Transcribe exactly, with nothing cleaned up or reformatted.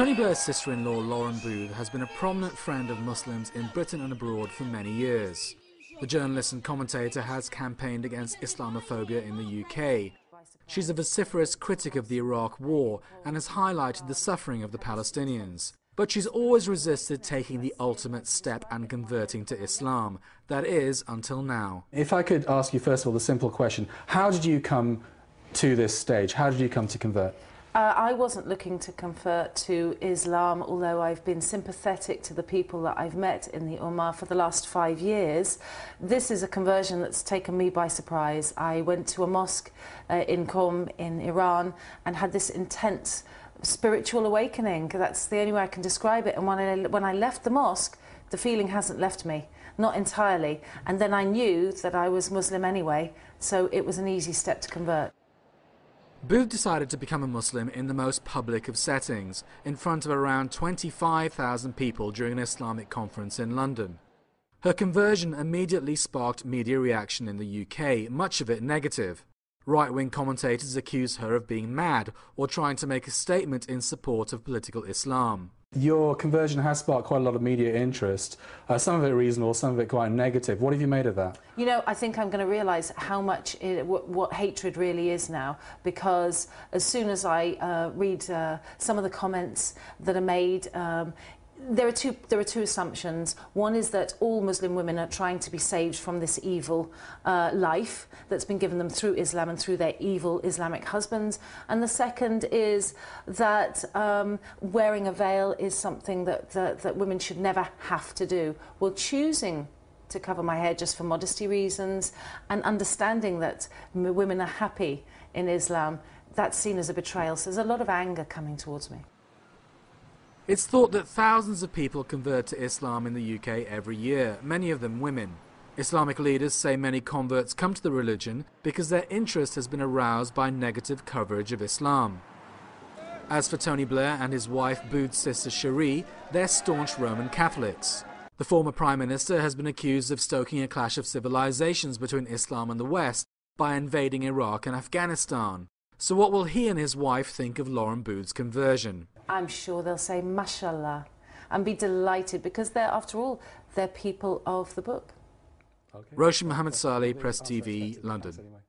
Tony Blair's sister-in-law Lauren Booth has been a prominent friend of Muslims in Britain and abroad for many years. The journalist and commentator has campaigned against Islamophobia in the U K. She's a vociferous critic of the Iraq War and has highlighted the suffering of the Palestinians. But she's always resisted taking the ultimate step and converting to Islam. That is, until now. If I could ask you, first of all, the simple question. How did you come to this stage? How did you come to convert? Uh, I wasn't looking to convert to Islam, although I've been sympathetic to the people that I've met in the Umar for the last five years. This is a conversion that's taken me by surprise. I went to a mosque uh, in Qom in Iran and had this intense spiritual awakening. That's the only way I can describe it. And when I, when I left the mosque, the feeling hasn't left me, not entirely. And then I knew that I was Muslim anyway, so it was an easy step to convert. Booth decided to become a Muslim in the most public of settings, in front of around twenty-five thousand people during an Islamic conference in London. Her conversion immediately sparked media reaction in the U K, much of it negative. Right-wing commentators accused her of being mad or trying to make a statement in support of political Islam. Your conversion has sparked quite a lot of media interest, uh, some of it reasonable, some of it quite negative. What have you made of that? You know, I think I'm going to realise how much it, what, what hatred really is now, because as soon as I uh, read uh, some of the comments that are made, um, There are two, there are two assumptions. One is that all Muslim women are trying to be saved from this evil uh, life that's been given them through Islam and through their evil Islamic husbands. And the second is that um, wearing a veil is something that, that, that women should never have to do. Well, choosing to cover my hair just for modesty reasons and understanding that women are happy in Islam, that's seen as a betrayal. So there's a lot of anger coming towards me. It's thought that thousands of people convert to Islam in the U K every year, many of them women. Islamic leaders say many converts come to the religion because their interest has been aroused by negative coverage of Islam. As for Tony Blair and his wife Booth's sister Cherie, they're staunch Roman Catholics. The former Prime Minister has been accused of stoking a clash of civilizations between Islam and the West by invading Iraq and Afghanistan. So what will he and his wife think of Lauren Booth's conversion? I'm sure they'll say, mashallah, and be delighted, because they're, after all, they're people of the book. Okay. Roshan Muhammad Saleh, Press T V, London.